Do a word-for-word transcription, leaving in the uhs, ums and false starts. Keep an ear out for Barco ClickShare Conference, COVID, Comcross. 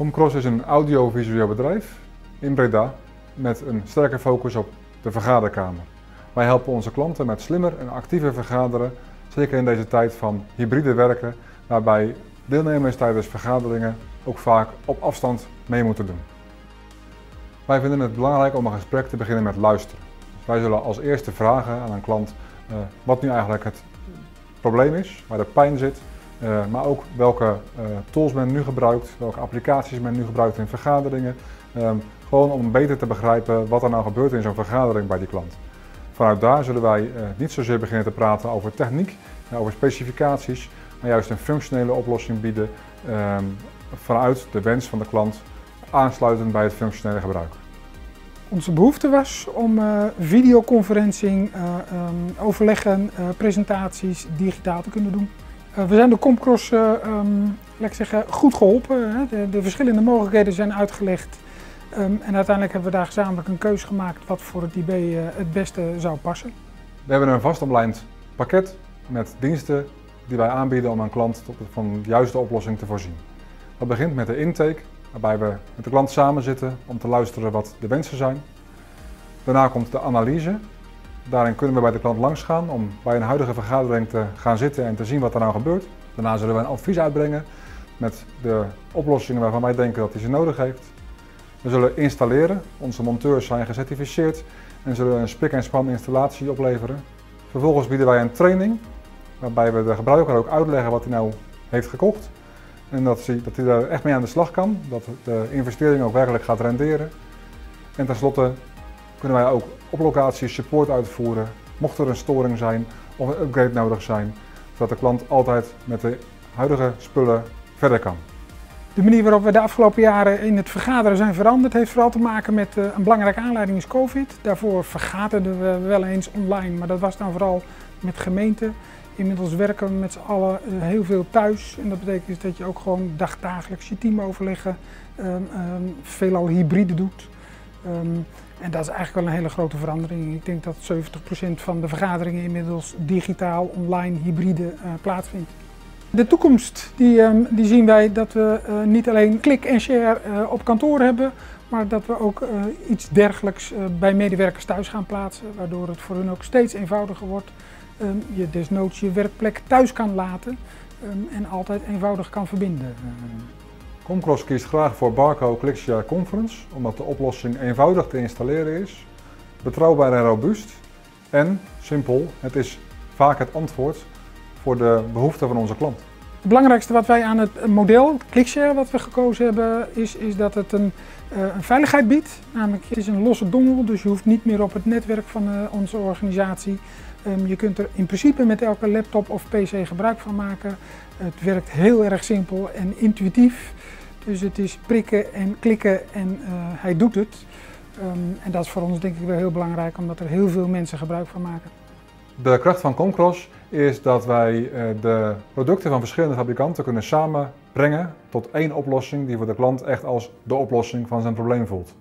Comcross is een audiovisueel bedrijf in Breda met een sterke focus op de vergaderkamer. Wij helpen onze klanten met slimmer en actiever vergaderen, zeker in deze tijd van hybride werken, waarbij deelnemers tijdens vergaderingen ook vaak op afstand mee moeten doen. Wij vinden het belangrijk om een gesprek te beginnen met luisteren. Dus wij zullen als eerste vragen aan een klant uh, wat nu eigenlijk het probleem is, waar de pijn zit, uh, maar ook welke uh, tools men nu gebruikt, welke applicaties men nu gebruikt in vergaderingen. Um, gewoon om beter te begrijpen wat er nou gebeurt in zo'n vergadering bij die klant. Vanuit daar zullen wij uh, niet zozeer beginnen te praten over techniek, uh, over specificaties, maar juist een functionele oplossing bieden um, vanuit de wens van de klant, aansluitend bij het functionele gebruik. Onze behoefte was om uh, videoconferencing, uh, um, overleggen, uh, presentaties digitaal te kunnen doen. Uh, we zijn door Comcross uh, um, laat ik zeggen, goed geholpen. Hè? De, de verschillende mogelijkheden zijn uitgelegd um, en uiteindelijk hebben we daar gezamenlijk een keuze gemaakt wat voor het I B uh, het beste zou passen. We hebben een vastomlijnd pakket met diensten die wij aanbieden om een klant tot, van de juiste oplossing te voorzien. Dat begint met de intake, waarbij we met de klant samen zitten om te luisteren wat de wensen zijn. Daarna komt de analyse. Daarin kunnen we bij de klant langs gaan om bij een huidige vergadering te gaan zitten en te zien wat er nou gebeurt. Daarna zullen we een advies uitbrengen met de oplossingen waarvan wij denken dat hij ze nodig heeft. We zullen installeren, onze monteurs zijn gecertificeerd en zullen een spik en span installatie opleveren. Vervolgens bieden wij een training waarbij we de gebruiker ook uitleggen wat hij nou heeft gekocht. En dat hij, dat hij daar echt mee aan de slag kan, dat de investering ook werkelijk gaat renderen. En tenslotte kunnen wij ook op locatie support uitvoeren, mocht er een storing zijn of een upgrade nodig zijn, zodat de klant altijd met de huidige spullen verder kan. De manier waarop we de afgelopen jaren in het vergaderen zijn veranderd, heeft vooral te maken met een belangrijke aanleiding is COVID. Daarvoor vergaderden we wel eens online, maar dat was dan vooral met gemeenten. Inmiddels werken we met z'n allen heel veel thuis en dat betekent dat je ook gewoon dagdagelijks je team overleggen, um, um, veelal hybride doet. Um, en dat is eigenlijk wel een hele grote verandering. Ik denk dat zeventig procent van de vergaderingen inmiddels digitaal, online, hybride uh, plaatsvindt. De toekomst die, um, die zien wij dat we uh, niet alleen click en share uh, op kantoor hebben, maar dat we ook uh, iets dergelijks uh, bij medewerkers thuis gaan plaatsen, waardoor het voor hun ook steeds eenvoudiger wordt. Um, je desnoods je werkplek thuis kan laten um, en altijd eenvoudig kan verbinden. Comcross kiest graag voor Barco ClickShare Conference, omdat de oplossing eenvoudig te installeren is, betrouwbaar en robuust en simpel. Het is vaak het antwoord voor de behoeften van onze klant. Het belangrijkste wat wij aan het model ClickShare wat we gekozen hebben is, is dat het een, een veiligheid biedt. Namelijk, het is een losse dongel, dus je hoeft niet meer op het netwerk van onze organisatie. Je kunt er in principe met elke laptop of pc gebruik van maken. Het werkt heel erg simpel en intuïtief. Dus het is prikken en klikken en uh, hij doet het. Um, en dat is voor ons denk ik wel heel belangrijk, omdat er heel veel mensen gebruik van maken. De kracht van Comcross is dat wij de producten van verschillende fabrikanten kunnen samenbrengen tot één oplossing die voor de klant echt als de oplossing van zijn probleem voelt.